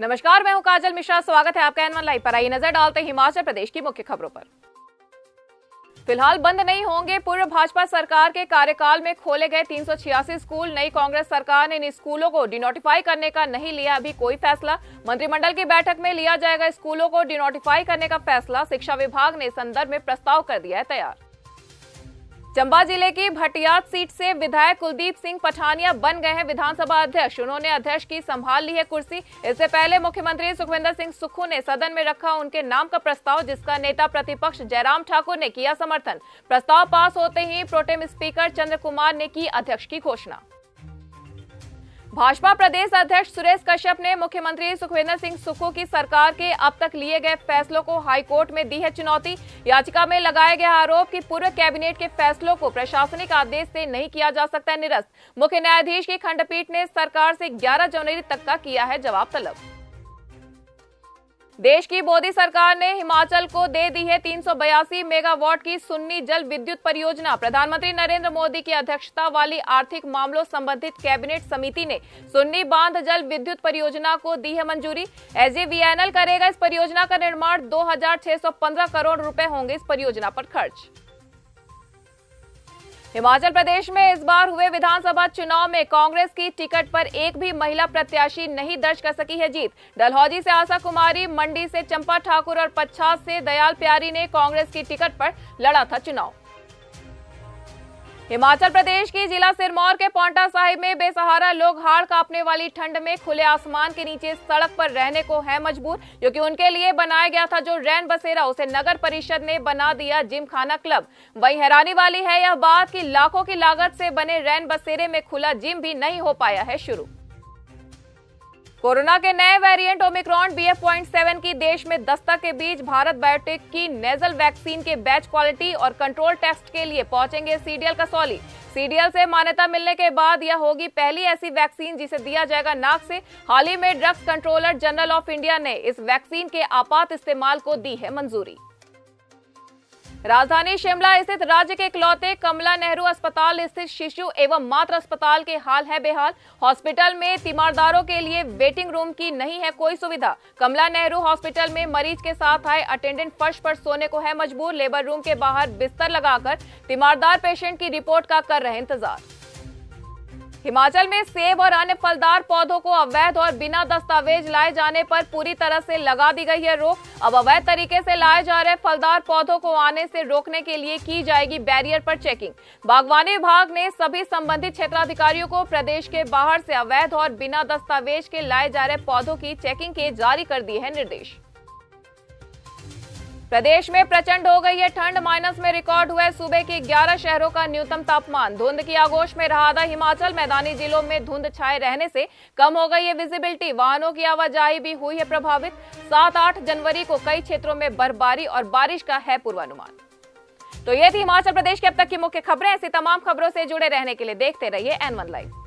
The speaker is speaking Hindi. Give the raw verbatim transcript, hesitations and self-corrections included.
नमस्कार, मैं हूं काजल मिश्रा। स्वागत है आपका एन वन लाइव पर। आई नजर डालते हिमाचल प्रदेश की मुख्य खबरों पर। फिलहाल बंद नहीं होंगे पूर्व भाजपा सरकार के कार्यकाल में खोले गए तीन सौ छियासी स्कूल। नई कांग्रेस सरकार ने इन स्कूलों को डिनोटिफाई करने का नहीं लिया अभी कोई फैसला। मंत्रिमंडल की बैठक में लिया जाएगा स्कूलों को डिनोटिफाई करने का फैसला। शिक्षा विभाग ने इस संदर्भ में प्रस्ताव कर दिया है तैयार। चंबा जिले की भटियात सीट से विधायक कुलदीप सिंह पठानिया बन गए हैं विधानसभा अध्यक्ष। उन्होंने अध्यक्ष की संभाल ली है कुर्सी। इससे पहले मुख्यमंत्री सुखविंदर सिंह सुक्खू ने सदन में रखा उनके नाम का प्रस्ताव, जिसका नेता प्रतिपक्ष जयराम ठाकुर ने किया समर्थन। प्रस्ताव पास होते ही प्रोटेम स्पीकर चंद्र कुमार ने की अध्यक्ष की घोषणा। भाजपा प्रदेश अध्यक्ष सुरेश कश्यप ने मुख्यमंत्री सुखविंदर सिंह सुक्खू की सरकार के अब तक लिए गए फैसलों को हाईकोर्ट में दी है चुनौती। याचिका में लगाया गया आरोप कि पूर्व कैबिनेट के फैसलों को प्रशासनिक आदेश से नहीं किया जा सकता निरस्त। मुख्य न्यायाधीश की खंडपीठ ने सरकार से ग्यारह जनवरी तक का किया है जवाब तलब। देश की मोदी सरकार ने हिमाचल को दे दी है तीन सौ बयासी मेगावाट की सुन्नी जल विद्युत परियोजना। प्रधानमंत्री नरेंद्र मोदी की अध्यक्षता वाली आर्थिक मामलों संबंधित कैबिनेट समिति ने सुन्नी बांध जल विद्युत परियोजना को दी है मंजूरी। S J V N L करेगा इस परियोजना का निर्माण। दो हजार छह सौ पंद्रह करोड़ रुपए होंगे इस परियोजना पर खर्च। हिमाचल प्रदेश में इस बार हुए विधानसभा चुनाव में कांग्रेस की टिकट पर एक भी महिला प्रत्याशी नहीं दर्ज कर सकी है जीत। डलहौजी से आशा कुमारी, मंडी से चंपा ठाकुर और पच्छाद से दयाल प्यारी ने कांग्रेस की टिकट पर लड़ा था चुनाव। हिमाचल प्रदेश की जिला सिरमौर के पौंटा साहिब में बेसहारा लोग हाड़ कांपने वाली ठंड में खुले आसमान के नीचे सड़क पर रहने को है मजबूर, क्योंकि उनके लिए बनाया गया था जो रैन बसेरा उसे नगर परिषद ने बना दिया जिमखाना क्लब। वहीं हैरानी वाली है यह बात कि लाखों की लागत से बने रैन बसेरे में खुला जिम भी नहीं हो पाया है शुरू। कोरोना के नए variant Omicron BF point seven की देश में दस्तक के बीच भारत बायोटेक की नेजल वैक्सीन के बैच क्वालिटी और कंट्रोल टेस्ट के लिए पहुंचेंगे सीडीएल कासौली। सीडीएल से मान्यता मिलने के बाद यह होगी पहली ऐसी वैक्सीन जिसे दिया जाएगा नाक से। हाल ही में drugs controller general of India ने इस वैक्सीन के आपात इस्तेमाल को दी है मंजूरी। राजधानी शिमला स्थित राज्य के इकलौते कमला नेहरू अस्पताल स्थित शिशु एवं मातृ अस्पताल के हाल है बेहाल। हॉस्पिटल में तीमारदारों के लिए वेटिंग रूम की नहीं है कोई सुविधा। कमला नेहरू हॉस्पिटल में मरीज के साथ आए अटेंडेंट फर्श पर सोने को है मजबूर। लेबर रूम के बाहर बिस्तर लगाकर तीमारदार पेशेंट की रिपोर्ट का कर रहे इंतजार। हिमाचल में सेब और अन्य फलदार पौधों को अवैध और बिना दस्तावेज लाए जाने पर पूरी तरह से लगा दी गई है रोक। अब अवैध तरीके से लाए जा रहे फलदार पौधों को आने से रोकने के लिए की जाएगी बैरियर पर चेकिंग। बागवानी विभाग ने सभी संबंधित क्षेत्राधिकारियों को प्रदेश के बाहर से अवैध और बिना दस्तावेज के लाए जा रहे पौधों की चेकिंग के जारी कर दिए हैं निर्देश। प्रदेश में प्रचंड हो गई है ठंड। माइनस में रिकॉर्ड हुआ है सूबे के ग्यारह शहरों का न्यूनतम तापमान। धुंध की आगोश में रहा था हिमाचल। मैदानी जिलों में धुंध छाए रहने से कम हो गई है विजिबिलिटी। वाहनों की आवाजाही भी हुई है प्रभावित। सात आठ जनवरी को कई क्षेत्रों में बर्फबारी और बारिश का है पूर्वानुमान। तो ये थी हिमाचल प्रदेश के अब तक की मुख्य खबरें। ऐसी तमाम खबरों से जुड़े रहने के लिए देखते रहिए एन वन लाइव।